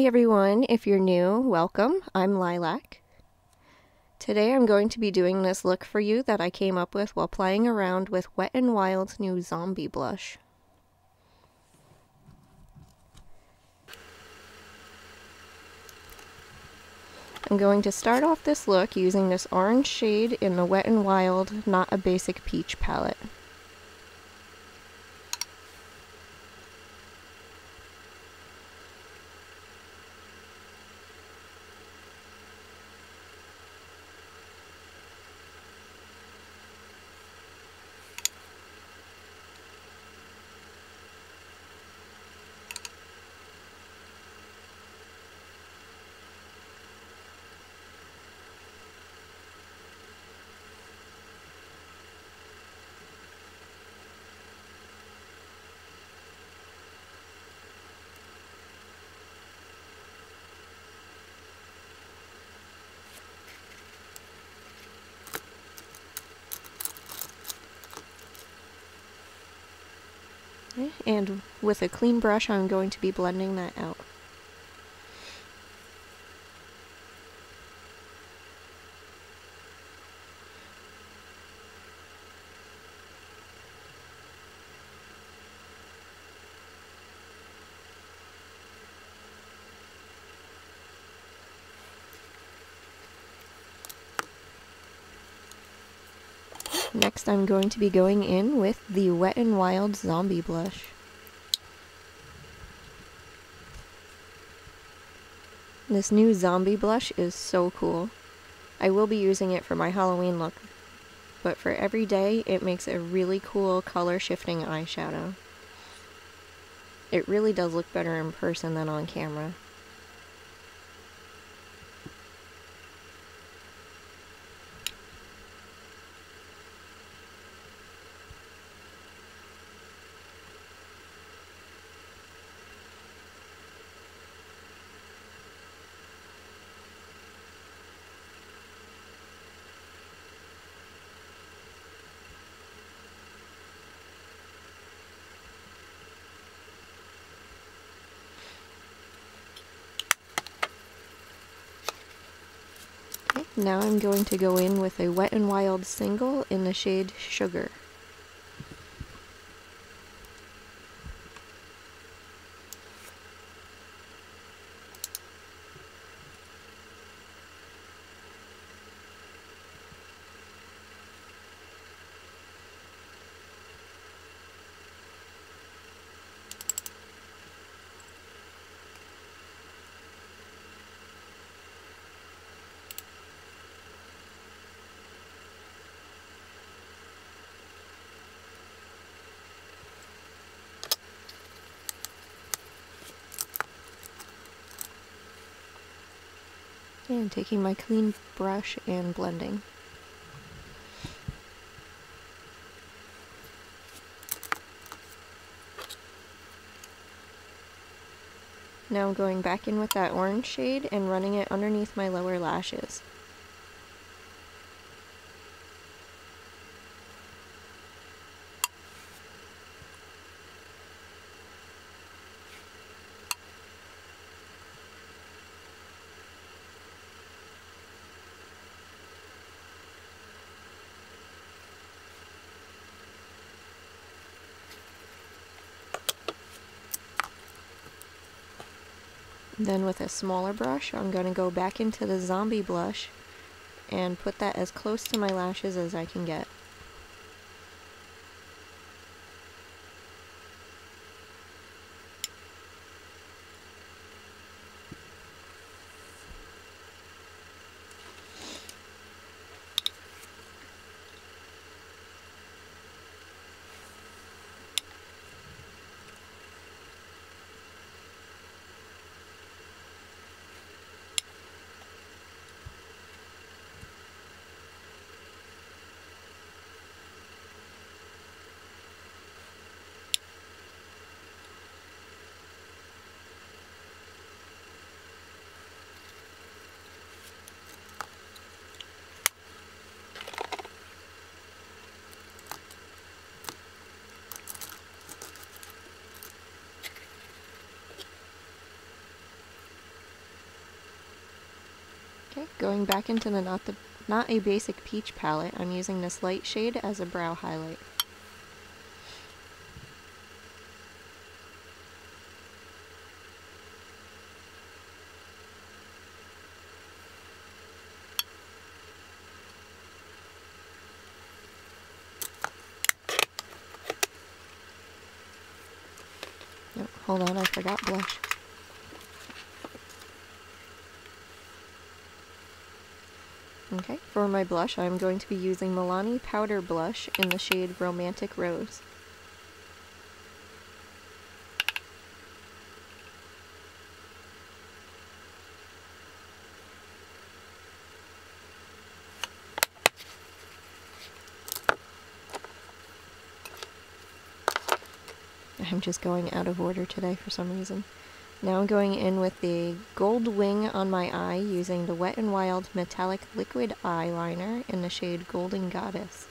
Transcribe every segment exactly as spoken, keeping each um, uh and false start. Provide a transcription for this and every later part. Hi everyone, if you're new, welcome. I'm Lilac. Today I'm going to be doing this look for you that I came up with while playing around with Wet n Wild's new Zombie Blush. I'm going to start off this look using this orange shade in the Wet n Wild Not a Basic Peach palette. And with a clean brush, I'm going to be blending that out. Next, I'm going to be going in with the Wet n Wild Zombie Blush. This new Zombie Blush is so cool. I will be using it for my Halloween look, but for every day, it makes a really cool color shifting eyeshadow. It really does look better in person than on camera. Now I'm going to go in with a Wet n Wild single in the shade Sugar. And taking my clean brush and blending. Now I'm going back in with that orange shade and running it underneath my lower lashes. Then with a smaller brush, I'm going to go back into the Zombie Blush and put that as close to my lashes as I can get. Going back into the Not, the Not a Basic Peach palette, I'm using this light shade as a brow highlight. Hold on, I forgot blush. Okay, for my blush, I'm going to be using Milani Powder Blush in the shade Romantic Rose. I'm just going out of order today for some reason. Now I'm going in with the gold wing on my eye using the Wet n Wild Metallic Liquid Eyeliner in the shade Golden Goddess.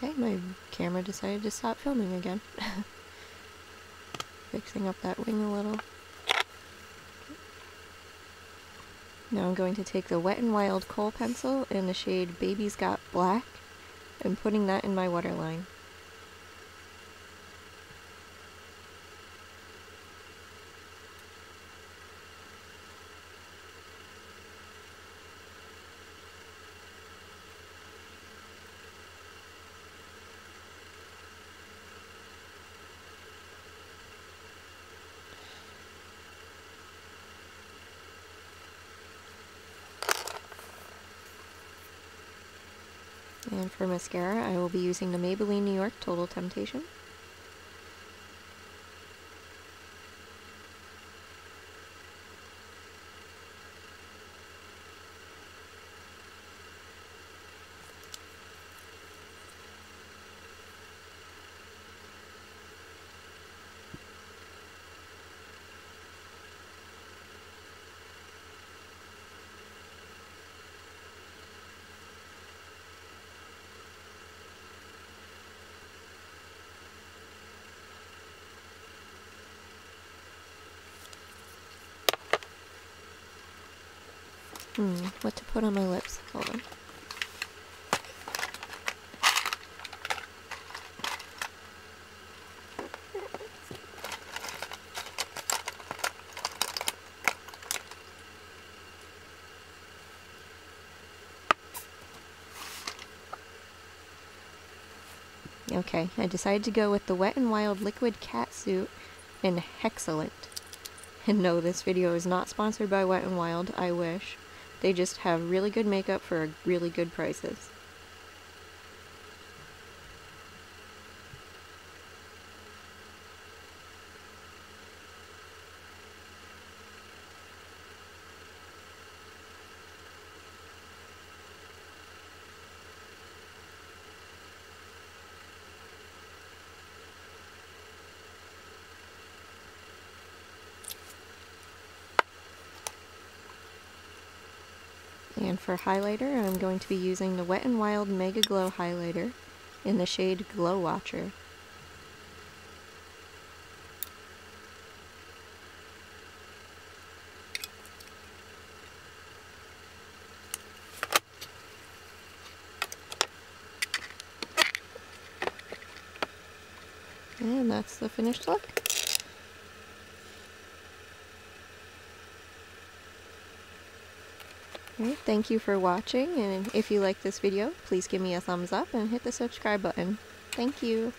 Okay, my camera decided to stop filming again. Fixing up that wing a little. Okay. Now I'm going to take the Wet n Wild Kohl pencil in the shade Baby's Got Black and putting that in my waterline. And for mascara, I will be using the Maybelline New York Total Temptation. Hmm, what to put on my lips? Hold on. Okay, I decided to go with the Wet n Wild Liquid Catsuit in Hex-cellent. And no, this video is not sponsored by Wet n Wild, I wish. They just have really good makeup for really good prices. And for highlighter, I'm going to be using the Wet n Wild Megaglo Highlighter in the shade Glow Watcher. And that's the finished look. Well, thank you for watching, and if you like this video, please give me a thumbs up and hit the subscribe button. Thank you.